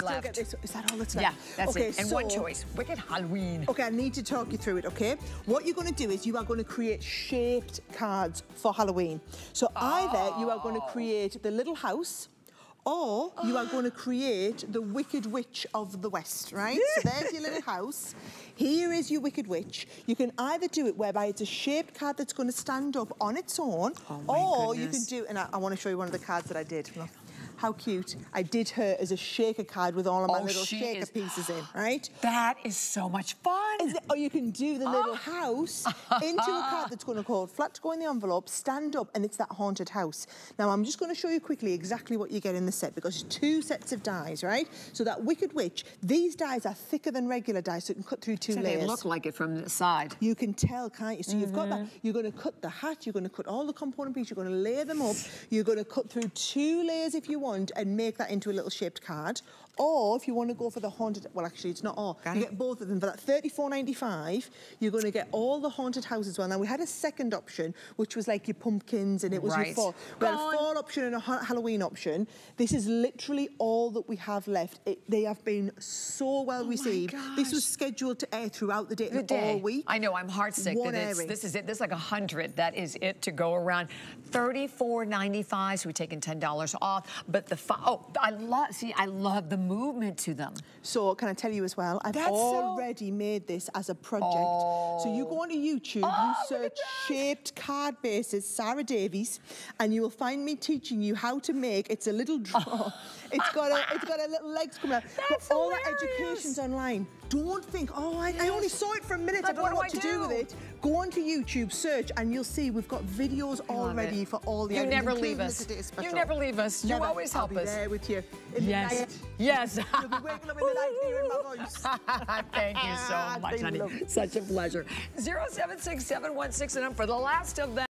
Left. Is that all that's left? Yeah, that's okay, it. And so, one choice, wicked Halloween. Okay, I need to talk you through it, okay? What you're going to do is you are going to create shaped cards for Halloween. So either you are going to create the little house, or you are going to create the Wicked Witch of the West, right? So there's your little house. Here is your Wicked Witch. You can either do it whereby it's a shaped card that's going to stand up on its own, or you can do, and I want to show you one of the cards that I did. How cute. I did her as a shaker card with all of my little shaker pieces in, right? That is so much fun. Is it, or you can do the little house into a card that's going to go flat to go in the envelope, stand up, and it's that haunted house. Now, I'm just going to show you quickly exactly what you get in the set, because it's two sets of dies, right? So that Wicked Witch, these dies are thicker than regular dies, so you can cut through two layers. They look like it from the side. You can tell, can't you? So you've got that. You're going to cut the hat. You're going to cut all the component pieces. You're going to layer them up. You're going to cut through two layers if you want, and make that into a little shaped card. Or if you want to go for the haunted, well, actually, it's not all. You get both of them. For that $34.95, you're going to get all the haunted houses as well. Now, we had a second option, which was like your pumpkins, and it was your fall. We had a fall option and a Halloween option. This is literally all that we have left. They have been so well received. This was scheduled to air throughout the day, all week. I know, I'm heartsick that it's, this is it. There's like 100. That is it to go around. $34.95, so we're taking $10 off. But the, I love the movement to them. So can I tell you as well, I've already made this as a project. So you go onto YouTube, you search shaped card bases, Sarah Davies, and you will find me teaching you how to make, it's a little draw. it's got a little legs coming out. That's all that education's online. Don't think, I only saw it for a minute, I don't know what to do with it. Go onto YouTube, search, and you'll see we've got videos already for all the items. Never leave us. You never leave us. You always help us. I'll be there with you. Yes. You'll be waking up in the night hearing my voice. Thank you so much, honey. Such a pleasure. 0767169 for the last of them.